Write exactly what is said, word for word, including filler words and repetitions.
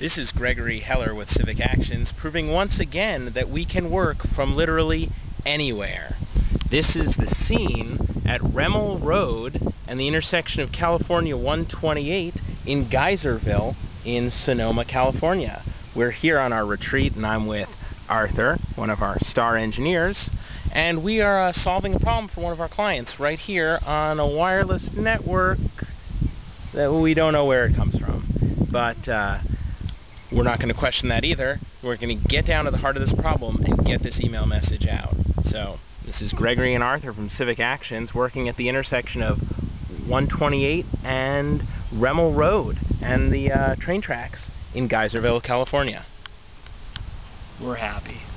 This is Gregory Heller with Civic Actions, proving once again that we can work from literally anywhere. This is the scene at Remmel Road and the intersection of California one twenty-eight in Geyserville in Sonoma, California. We're here on our retreat, and I'm with Arthur, one of our star engineers, and we are uh, solving a problem for one of our clients right here on a wireless network that we don't know where it comes from. But uh, we're not going to question that either. We're going to get down to the heart of this problem and get this email message out. So, this is Gregory and Arthur from Civic Actions working at the intersection of one twenty-eight and Remmel Road and the uh, train tracks in Geyserville, California. We're happy.